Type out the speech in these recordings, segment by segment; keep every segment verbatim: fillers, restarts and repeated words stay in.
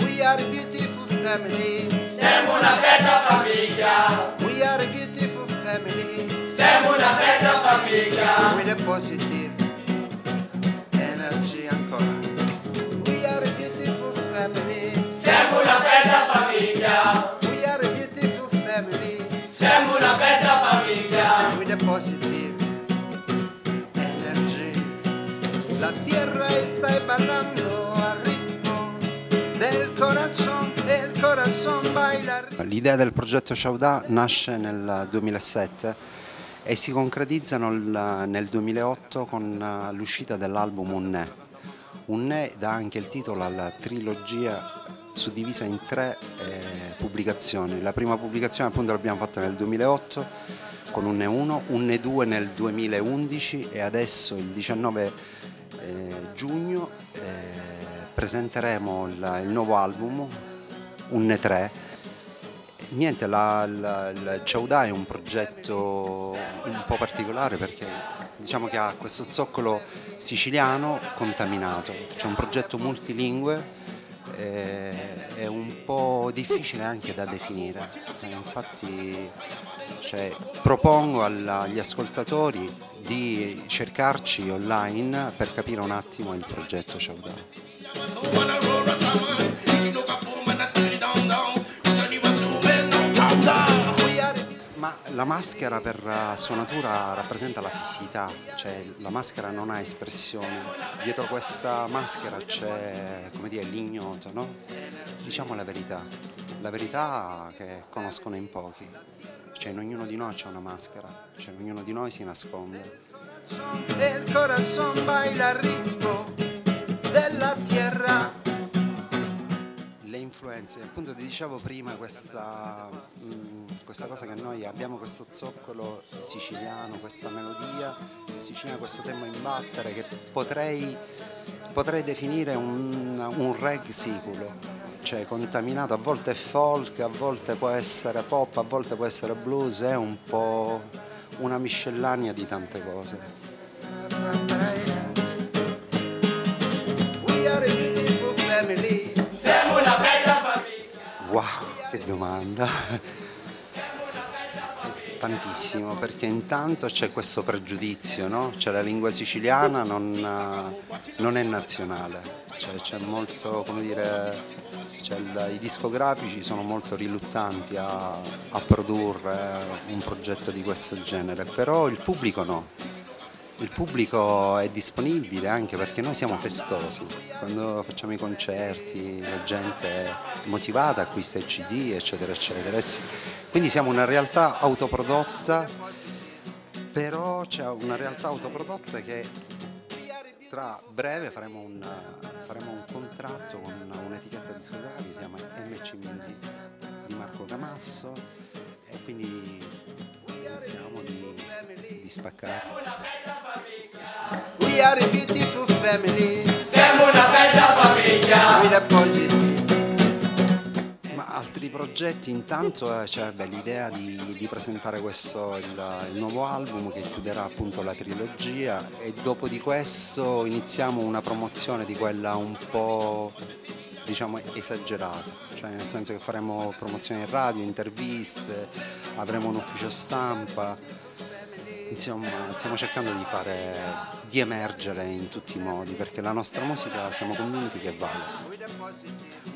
We are a beautiful family. Siamo una bella famiglia. We are a beautiful family. Siamo una bella famiglia. With a positive energy ancora. We are a beautiful family. Siamo una bella famiglia. We are a beautiful family. Siamo una bella famiglia. With a positive energy. La tierra stai parlando al ritmo del corazon, del corazon baila. L'idea del progetto Ciaudà nasce nel duemilasette e si concretizza nel duemilaotto con l'uscita dell'album Unne. Unne dà anche il titolo alla trilogia suddivisa in tre eh, pubblicazioni. La prima pubblicazione appunto l'abbiamo fatta nel duemilaotto con Unne uno, Unne due nel duemilaundici e adesso il diciannove eh, giugno eh, presenteremo il, il nuovo album Unne tre. Niente, la, la, la Ciaudà è un progetto un po' particolare perché diciamo che ha questo zoccolo siciliano contaminato, c'è un progetto multilingue. È un po' difficile anche da definire, infatti cioè, propongo agli ascoltatori di cercarci online per capire un attimo il progetto Ciaudà. Ma la maschera per sua natura rappresenta la fissità, cioè la maschera non ha espressione, dietro questa maschera c'è, come dire, l'ignoto, no? Diciamo la verità, la verità che conoscono in pochi, cioè in ognuno di noi c'è una maschera, cioè in ognuno di noi si nasconde. Del corazón baila il ritmo della tierra. Influenze, appunto ti dicevo prima questa, mh, questa cosa che noi abbiamo questo zoccolo siciliano, questa melodia siciliana, questo tempo a imbattere che potrei, potrei definire un, un reggae siculo, cioè contaminato, a volte è folk, a volte può essere pop, a volte può essere blues, è un po' una miscellanea di tante cose. Wow, che domanda! È tantissimo, perché intanto c'è questo pregiudizio, no? Cioè la lingua siciliana non, non è nazionale, cioè c'è molto, come dire, cioè i discografici sono molto riluttanti a, a produrre un progetto di questo genere, però il pubblico no, il pubblico è disponibile anche perché noi siamo festosi, quando facciamo i concerti la gente è motivata, acquista il C D eccetera eccetera, quindi siamo una realtà autoprodotta, però c'è una realtà autoprodotta che tra breve faremo un, faremo un contratto con un'etichetta discografica che si chiama M C Music di Marco Camasso e quindi pensiamo di, di spaccare. We are a beautiful family. Siamo una bella famiglia. Ma altri progetti intanto c'è cioè, l'idea di, di presentare questo il, il nuovo album che chiuderà appunto la trilogia e dopo di questo iniziamo una promozione di quella un po' diciamo esagerata, cioè nel senso che faremo promozioni in radio, interviste, avremo un ufficio stampa. Insomma, stiamo cercando di fare, di emergere in tutti i modi, perché la nostra musica siamo convinti che vale.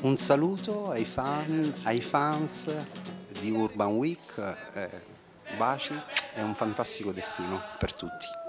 Un saluto ai fan, ai fans di Urban Week, eh, baci e un fantastico destino per tutti.